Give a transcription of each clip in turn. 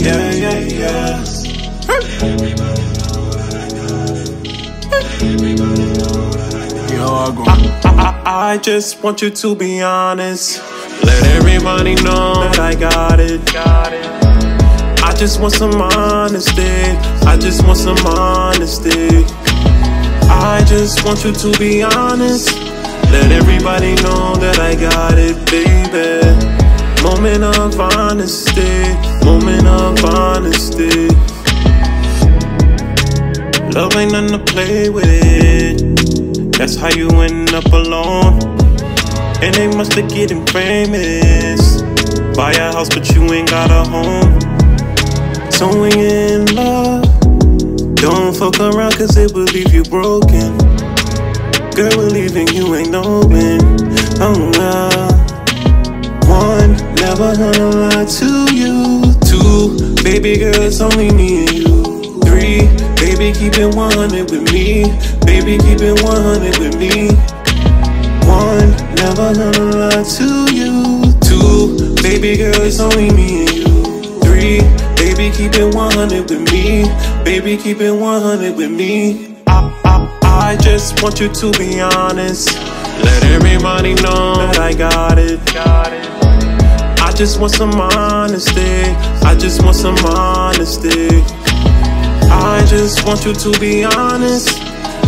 Yeah, yeah, yeah. Everybody know that I got it. Everybody know that I got it. Yo, I just want you to be honest. Let everybody know that I got it. I just want some honesty. I just want some honesty. I just want you to be honest. Let everybody know that I got it, baby. Moment of honesty, moment of honesty. Love ain't nothing to play with. That's how you end up alone. And they must have getting famous. Buy a house but you ain't got a home. So we in love. Don't fuck around cause it will leave you broken. Girl, we're leaving you ain't knowing. Oh well. One, never gonna lie to you. Two, baby girl, it's only me and you. Three, baby keep it 100 with me. Baby keep it 100 with me. One, never gonna lie to you. Two, baby girl, it's only me and you. Three, baby keep it 100 with me. Baby keep it 100 with me. I just want you to be honest. Let everybody know that I got it. I just want some honesty. I just want some honesty. I just want you to be honest.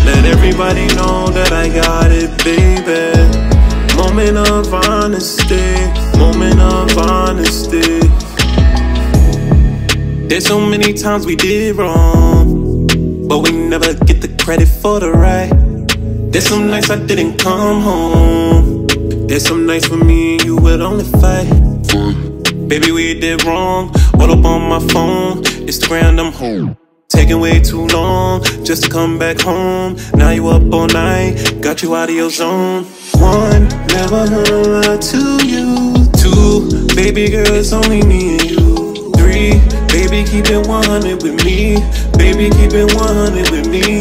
Let everybody know that I got it, baby. Moment of honesty, moment of honesty. There's so many times we did wrong, but we never get the credit for the right. There's some nights I didn't come home. There's some nights for me and you would only fight. Baby, we did wrong. All up on my phone, Instagram, I'm home. Taking way too long just to come back home. Now you up all night, got you out of your zone. One, never gonna lie to you. Two, baby girl, it's only me and you. Three, baby keep it 100 with me. Baby keep it 100 with me.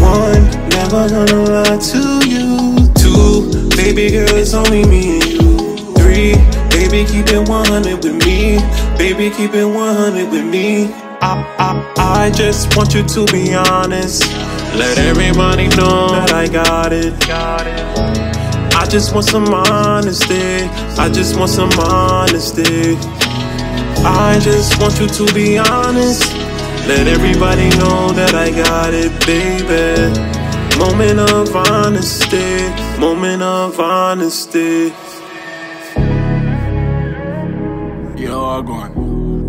One, never gonna lie to you. Two, baby girl, it's only me and you. Three, baby keep it 100 with me. Baby keep it 100 with me. I just want you to be honest. Let everybody know that I got it. I just want some honesty. I just want some honesty. I just want you to be honest. Let everybody know that I got it, baby. Moment of honesty, moment of honesty. Yo, I'm going.